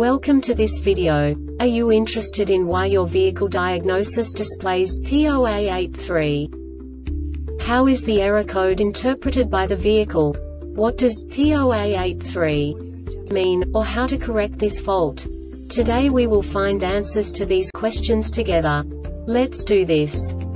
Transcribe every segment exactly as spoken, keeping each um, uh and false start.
Welcome to this video. Are you interested in why your vehicle diagnosis displays P zero A eight three? How is the error code interpreted by the vehicle? What does P zero A eight three mean, or how to correct this fault? Today we will find answers to these questions together. Let's do this.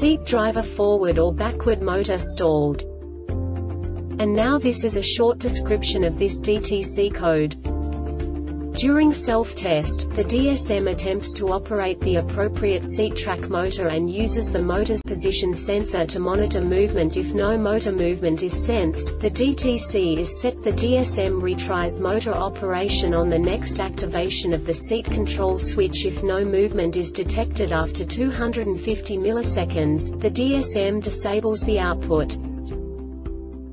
seat driver forward or backward motor stalled. And now this is a short description of this D T C code. During self-test, the D S M attempts to operate the appropriate seat track motor and uses the motor's position sensor to monitor movement. If no motor movement is sensed, the D T C is set. The D S M retries motor operation on the next activation of the seat control switch. If no movement is detected after two hundred fifty milliseconds, the D S M disables the output.